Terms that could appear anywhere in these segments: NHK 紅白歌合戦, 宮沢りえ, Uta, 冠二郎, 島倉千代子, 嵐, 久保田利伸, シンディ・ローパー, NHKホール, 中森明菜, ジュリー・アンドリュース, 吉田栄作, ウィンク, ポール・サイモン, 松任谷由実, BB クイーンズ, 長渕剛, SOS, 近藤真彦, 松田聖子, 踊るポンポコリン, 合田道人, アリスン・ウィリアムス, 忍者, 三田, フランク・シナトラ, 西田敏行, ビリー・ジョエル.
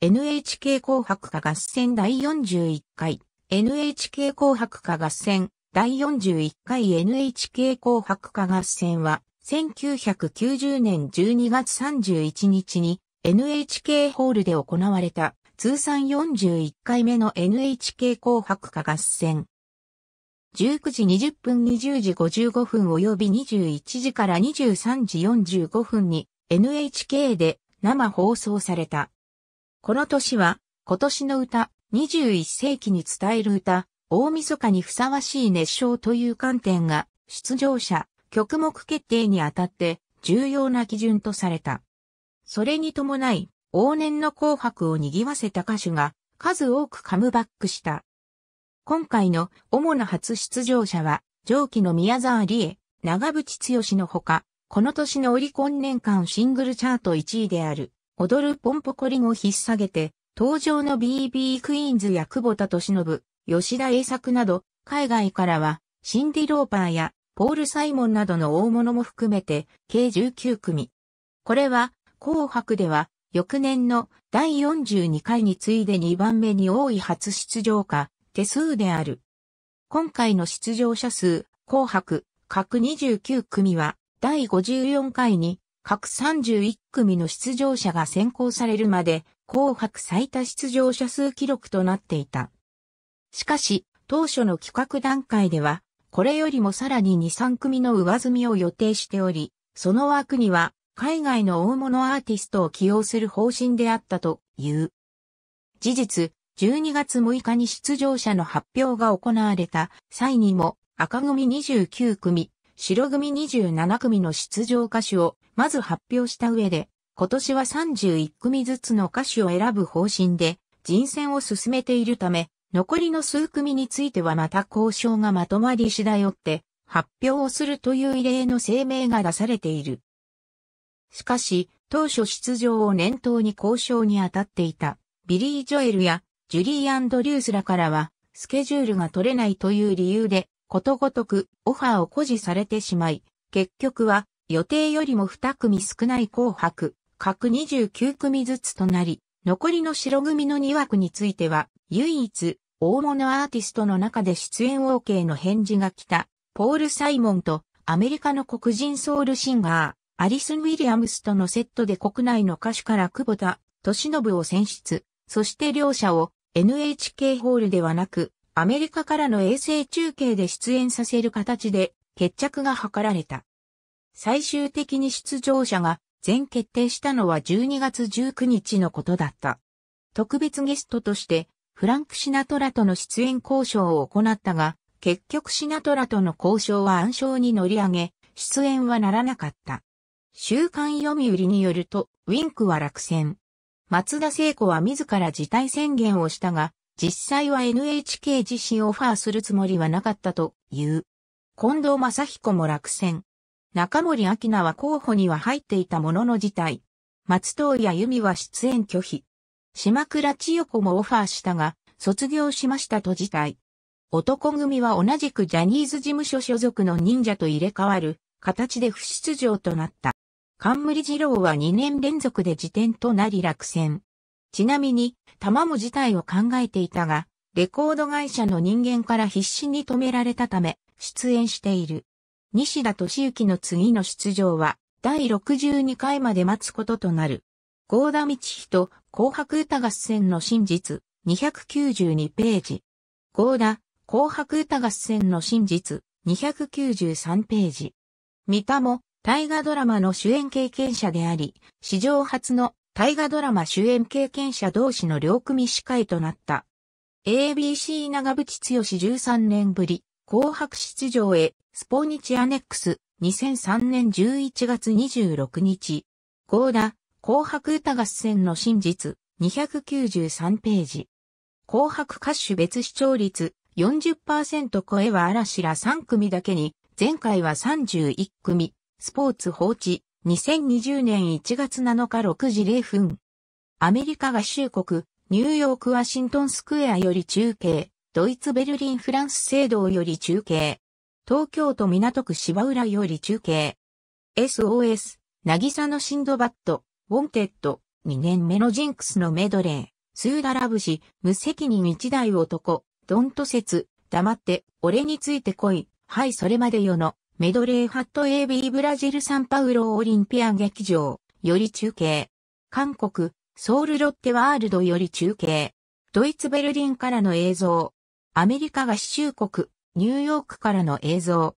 NHK 紅白歌合戦第41回 NHK 紅白歌合戦第41回 NHK 紅白歌合戦は1990年12月31日に NHK ホールで行われた通算41回目の NHK 紅白歌合戦。19時20分、20時55分及び21時から23時45分に NHK で生放送された。この年は、今年の歌、21世紀に伝える歌、大晦日にふさわしい熱唱という観点が、出場者、曲目決定にあたって、重要な基準とされた。それに伴い、往年の紅白を賑わせた歌手が、数多くカムバックした。今回の主な初出場者は、上記の宮沢りえ、長渕剛のほか、この年のオリコン年間シングルチャート1位である。踊るポンポコリンを引っさげて、登場の BB クイーンズや久保田利伸、吉田栄作など、海外からは、シンディ・ローパーや、ポール・サイモンなどの大物も含めて、計19組。これは、紅白では、翌年の第42回に次いで2番目に多い初出場歌、手数である。今回の出場者数、紅白、各29組は、第54回に、各31組の出場者が選考されるまで、紅白最多出場者数記録となっていた。しかし、当初の企画段階では、これよりもさらに2、3組の上積みを予定しており、その枠には、海外の大物アーティストを起用する方針であったという。事実、12月6日に出場者の発表が行われた際にも、赤組29組、白組27組の出場歌手をまず発表した上で、今年は31組ずつの歌手を選ぶ方針で、人選を進めているため、残りの数組についてはまた交渉がまとまり次第よって発表をするという異例の声明が出されている。しかし、当初出場を念頭に交渉に当たっていたビリー・ジョエルやジュリー・アンドリュースらからは、スケジュールが取れないという理由で、ことごとくオファーを固辞されてしまい、結局は予定よりも2組少ない紅白、各29組ずつとなり、残りの白組の2枠については、唯一大物アーティストの中で出演 OK の返事が来た、ポール・サイモンとアメリカの黒人ソウルシンガー、アリスン・ウィリアムスとのセットで国内の歌手から久保田利伸を選出、そして両者を NHK ホールではなく、アメリカからの衛星中継で出演させる形で決着が図られた。最終的に出場者が全決定したのは12月19日のことだった。特別ゲストとしてフランク・シナトラとの出演交渉を行ったが、結局シナトラとの交渉は暗礁に乗り上げ、出演はならなかった。週刊読売によると、ウィンクは落選。松田聖子は自ら辞退宣言をしたが、実際は NHK 自身オファーするつもりはなかったという。近藤真彦も落選。中森明菜は候補には入っていたものの辞退。松任谷由実は出演拒否。島倉千代子もオファーしたが、卒業しましたと辞退。男組は同じくジャニーズ事務所所属の忍者と入れ替わる形で不出場となった。冠二郎は2年連続で次点となり落選。ちなみに、玉も辞退を考えていたが、レコード会社の人間から必死に止められたため、出演している。西田敏行の次の出場は、第62回まで待つこととなる。合田道人、紅白歌合戦の真実、292ページ。合田、紅白歌合戦の真実、293ページ。三田も、大河ドラマの主演経験者であり、史上初の、大河ドラマ主演経験者同士の両組司会となった。ABC 長渕剛13年ぶり、紅白出場へ、スポニチアネックス、2003年11月26日。合田、紅白歌合戦の真実、293ページ。紅白歌手別視聴率、40% 超えは嵐ら3組だけに、前回は31組、スポーツ報知。2020年1月7日6時0分。アメリカ合衆国、ニューヨークワシントンスクエアより中継、ドイツベルリンフランス聖堂より中継、東京都港区芝浦より中継。SOS、渚のシンドバッド、ウォンテッド、2年目のジンクスのメドレー、スーダラ節、無責任一代男、ドントセツ、黙って、俺について来い、はいそれまでよの、メドレーハット AB ブラジルサンパウロオリンピア劇場、より中継。韓国、ソウルロッテワールドより中継。ドイツベルリンからの映像。アメリカ合衆国、ニューヨークからの映像。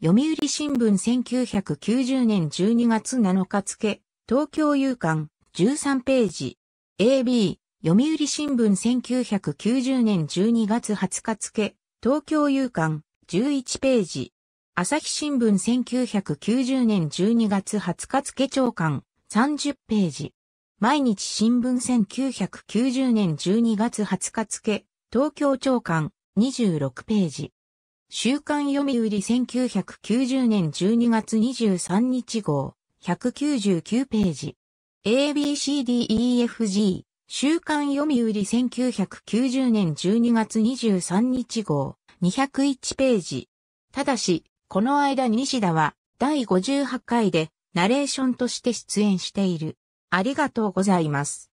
読売新聞1990年12月7日付、東京夕刊、13ページ。AB、読売新聞1990年12月20日付、東京夕刊、11ページ。朝日新聞1990年12月20日付朝刊、30ページ。毎日新聞1990年12月20日付、東京朝刊、26ページ。週刊読売1990年12月23日号、199ページ。ABCDEFG、週刊読売1990年12月23日号、201ページ。ただし、この間西田は第58回でナレーションとして出演している。ありがとうございます。